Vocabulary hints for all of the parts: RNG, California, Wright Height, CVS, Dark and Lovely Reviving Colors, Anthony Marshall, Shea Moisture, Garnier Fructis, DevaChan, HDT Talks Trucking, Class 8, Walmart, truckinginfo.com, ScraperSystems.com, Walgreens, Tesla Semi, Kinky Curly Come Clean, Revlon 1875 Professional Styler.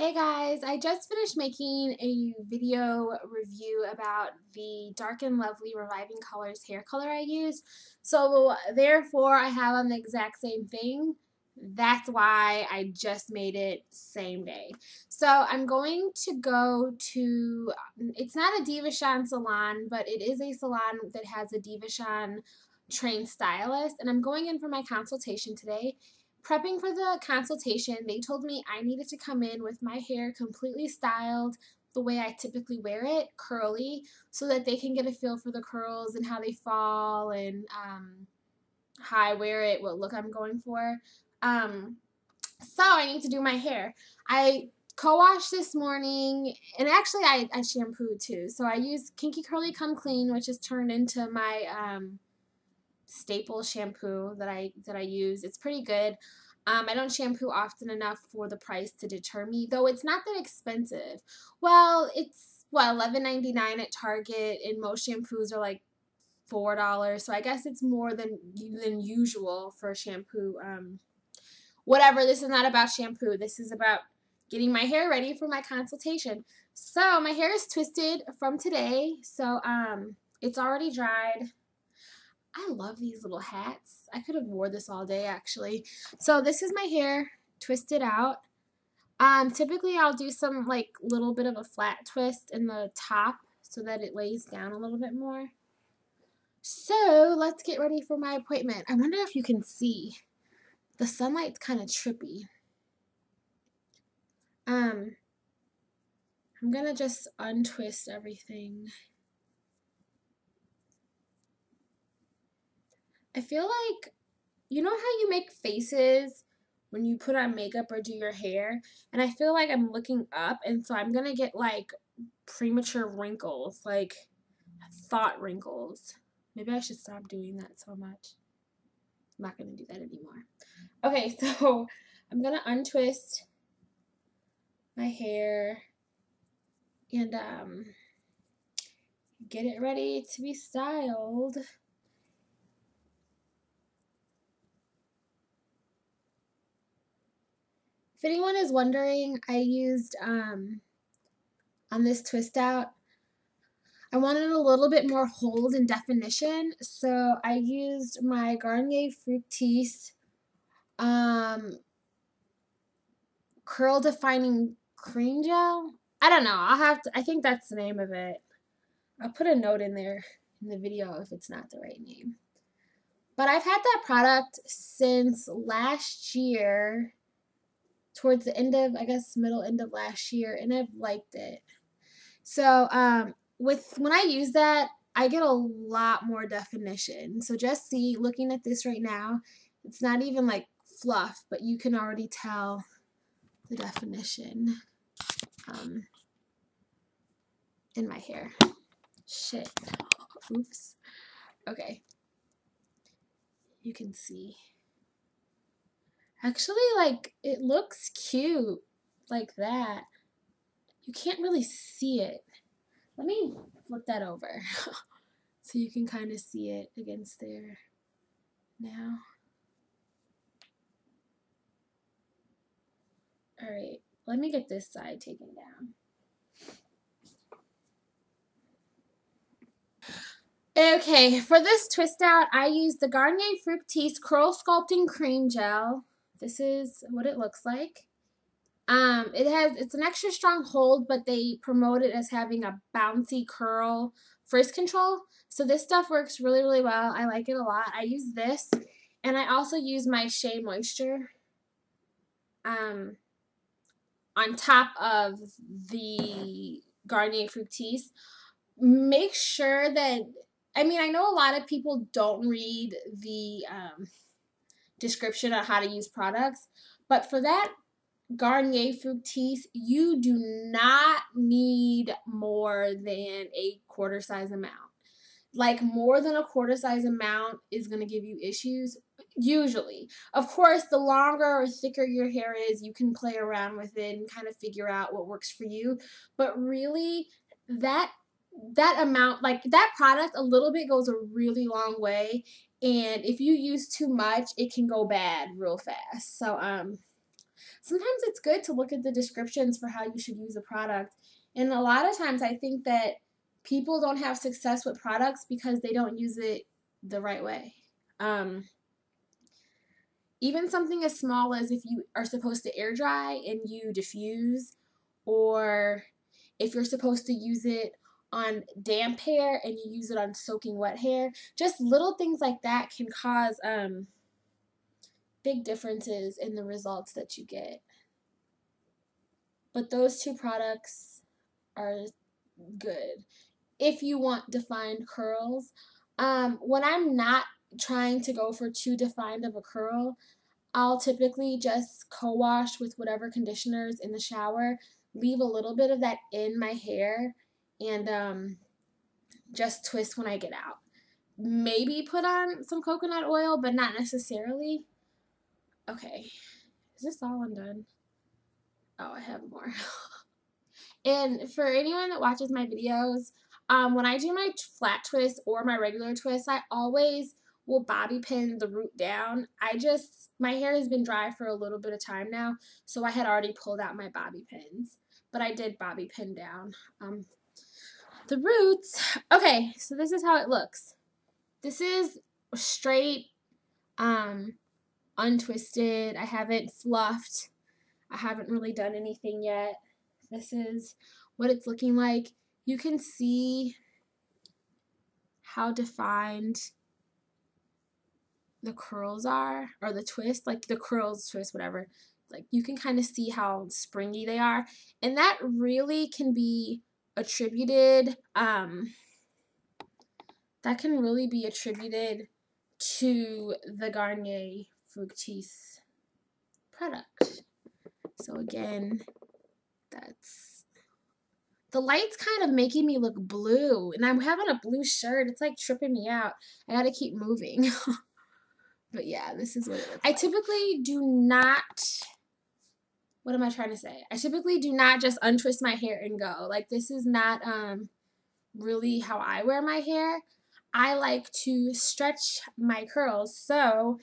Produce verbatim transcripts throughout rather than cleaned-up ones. Hey guys, I just finished making a video review about the Dark and Lovely Reviving Colors hair color I use. So therefore I have on the exact same thing. That's why I just made it same day. So I'm going to go to, it's not a DevaChan salon, but it is a salon that has a DevaChan trained stylist. And I'm going in for my consultation today. Prepping for the consultation, they told me I needed to come in with my hair completely styled the way I typically wear it, curly, so that they can get a feel for the curls and how they fall and um, how I wear it, what look I'm going for. Um, so I need to do my hair. I co-washed this morning, and actually I, I shampooed too. So I used Kinky Curly Come Clean, which is turned into my... Um, staple shampoo that I that I use. It's pretty good. Um, I don't shampoo often enough for the price to deter me, though it's not that expensive. Well, it's what, eleven ninety-nine at Target, and most shampoos are like four dollars. So I guess it's more than than usual for a shampoo. Um, whatever. This is not about shampoo. This is about getting my hair ready for my consultation. So my hair is twisted from today. So um, it's already dried. I love these little hats. I could have wore this all day, actually. So this is my hair twisted out. Um, typically, I'll do some like little bit of a flat twist in the top so that it lays down a little bit more. So let's get ready for my appointment. I wonder if you can see. The sunlight's kind of trippy. Um, I'm gonna just untwist everything. I feel like, you know how you make faces when you put on makeup or do your hair? And I feel like I'm looking up, and so I'm going to get, like, premature wrinkles, like thought wrinkles. Maybe I should stop doing that so much. I'm not going to do that anymore. Okay, so I'm going to untwist my hair and um, get it ready to be styled. If anyone is wondering, I used, um, on this twist out, I wanted a little bit more hold and definition, so I used my Garnier Fructis um, Curl Defining Cream Gel? I don't know. I'll have to, I think that's the name of it. I'll put a note in there in the video if it's not the right name. But I've had that product since last year. Towards the end of, I guess, middle end of last year, and I've liked it. So um, with when I use that, I get a lot more definition. So just see, looking at this right now, it's not even like fluff, but you can already tell the definition um, in my hair. Shit. Oops. Okay. You can see. Actually, like, it looks cute like that. You can't really see it. Let me flip that over so you can kind of see it against there now. All right, let me get this side taken down. Okay, for this twist out, I used the Garnier Fructis Curl Sculpting Cream Gel. This is what it looks like. Um, it has, it's an extra strong hold, but they promote it as having a bouncy curl frizz control. So this stuff works really, really well. I like it a lot. I use this, and I also use my Shea Moisture um, on top of the Garnier Fructis. Make sure that, I mean, I know a lot of people don't read the... Um, description on how to use products, but for that Garnier Fructis, you do not need more than a quarter size amount. Like, more than a quarter size amount is going to give you issues, usually. Of course, the longer or thicker your hair is, you can play around with it and kind of figure out what works for you, but really, that that amount, like that product, a little bit goes a really long way. And if you use too much, it can go bad real fast. So um, sometimes it's good to look at the descriptions for how you should use a product. And a lot of times I think that people don't have success with products because they don't use it the right way. Um, even something as small as if you are supposed to air dry and you diffuse, or if you're supposed to use it on damp hair and you use it on soaking wet hair. Just little things like that can cause um, big differences in the results that you get. But those two products are good if you want defined curls. Um, when I'm not trying to go for too defined of a curl, I'll typically just co-wash with whatever conditioners in the shower, leave a little bit of that in my hair, and um, just twist when I get out. Maybe put on some coconut oil, but not necessarily. Okay, is this all undone? Oh, I have more. And for anyone that watches my videos, um, when I do my flat twist or my regular twist, I always will bobby pin the root down. I just, my hair has been dry for a little bit of time now, so I had already pulled out my bobby pins. But I did bobby pin down um, the roots. Okay, so this is how it looks. This is straight, um, untwisted. I haven't fluffed. I haven't really done anything yet. This is what it's looking like. You can see how defined the curls are, or the twist, like the curls, twist, whatever. Like you can kind of see how springy they are. And that really can be attributed, um, that can really be attributed to the Garnier Fructis product. So again, that's, the light's kind of making me look blue, and I'm having a blue shirt. It's like tripping me out. I gotta keep moving. But yeah, this is what it looks I like. Typically do not, what am I trying to say? I typically do not just untwist my hair and go. Like, this is not um, really how I wear my hair. I like to stretch my curls. So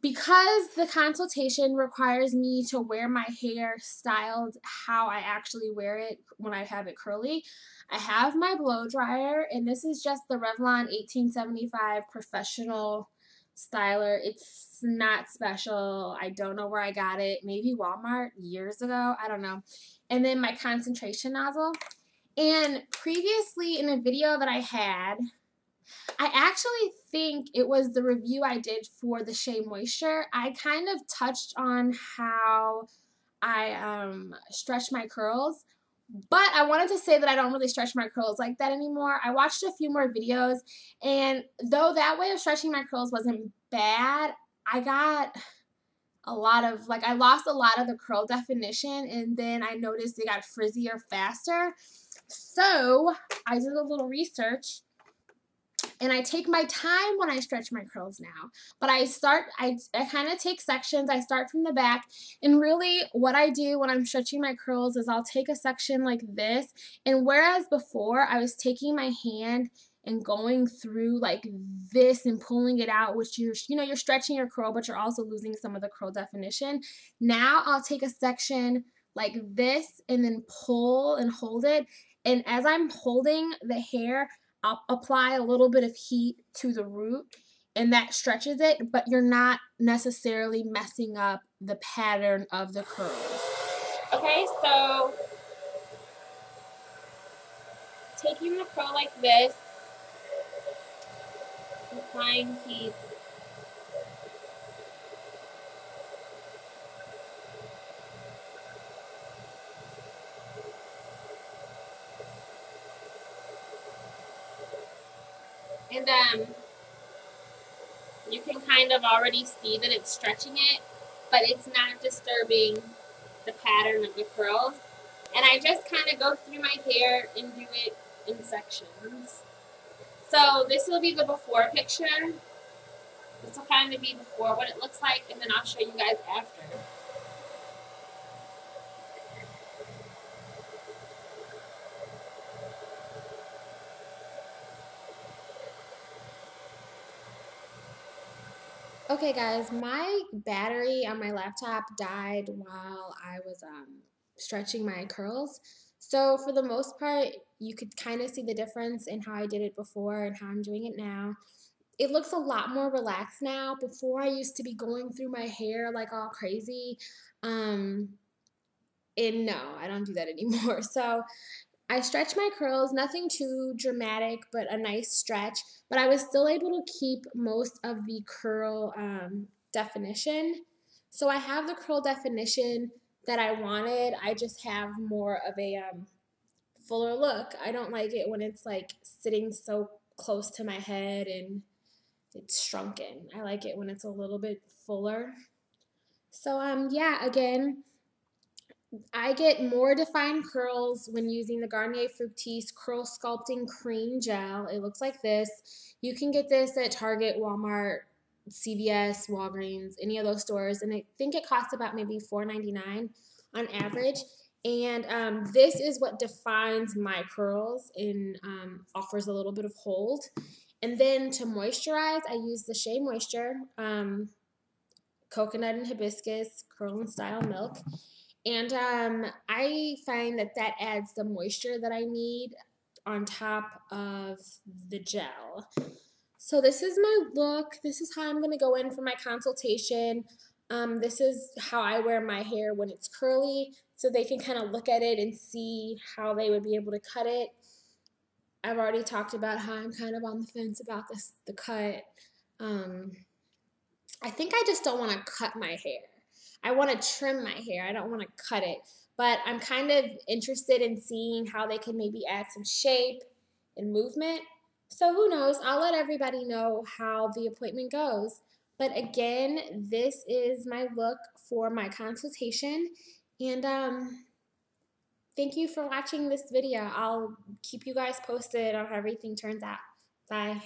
because the consultation requires me to wear my hair styled how I actually wear it when I have it curly, I have my blow dryer, and this is just the Revlon eighteen seventy-five Professional Styler. It's not special. I don't know where I got it. Maybe Walmart years ago. I don't know. And then my concentration nozzle. And previously in a video that I had, I actually think it was the review I did for the Shea Moisture, I kind of touched on how I um, stretch my curls, but I wanted to say that I don't really stretch my curls like that anymore. I watched a few more videos, and though that way of stretching my curls wasn't bad, I got a lot of, like, I lost a lot of the curl definition, and then I noticed they got frizzier faster. So I did a little research. And I take my time when I stretch my curls now. But I start, I, I kind of take sections. I start from the back. And really what I do when I'm stretching my curls is I'll take a section like this. And whereas before I was taking my hand and going through like this and pulling it out, which you're, you know, you're stretching your curl, but you're also losing some of the curl definition. Now I'll take a section like this and then pull and hold it. And as I'm holding the hair, I'll apply a little bit of heat to the root, and that stretches it, but you're not necessarily messing up the pattern of the curls. Okay, so taking the curl like this, applying heat. And um, you can kind of already see that it's stretching it, but it's not disturbing the pattern of the curls. And I just kind of go through my hair and do it in sections. So this will be the before picture. This will kind of be before what it looks like, and then I'll show you guys after. Okay guys, my battery on my laptop died while I was um, stretching my curls. So for the most part, you could kind of see the difference in how I did it before and how I'm doing it now. It looks a lot more relaxed now. Before, I used to be going through my hair like all crazy. Um, and no, I don't do that anymore. So I stretched my curls, nothing too dramatic, but a nice stretch. But I was still able to keep most of the curl um, definition. So I have the curl definition that I wanted. I just have more of a um, fuller look. I don't like it when it's like sitting so close to my head and it's shrunken. I like it when it's a little bit fuller. So um, yeah, again, I get more defined curls when using the Garnier Fructis Curl Sculpting Cream Gel. It looks like this. You can get this at Target, Walmart, C V S, Walgreens, any of those stores. And I think it costs about maybe four ninety-nine on average. And um, this is what defines my curls and um, offers a little bit of hold. And then to moisturize, I use the Shea Moisture, um, Coconut and Hibiscus Curl and Style Milk. And um, I find that that adds the moisture that I need on top of the gel. So this is my look. This is how I'm going to go in for my consultation. Um, this is how I wear my hair when it's curly, so they can kind of look at it and see how they would be able to cut it. I've already talked about how I'm kind of on the fence about this, the cut. Um, I think I just don't want to cut my hair. I want to trim my hair. I don't want to cut it. But I'm kind of interested in seeing how they can maybe add some shape and movement. So who knows? I'll let everybody know how the appointment goes. But again, this is my look for my consultation. And um, thank you for watching this video. I'll keep you guys posted on how everything turns out. Bye.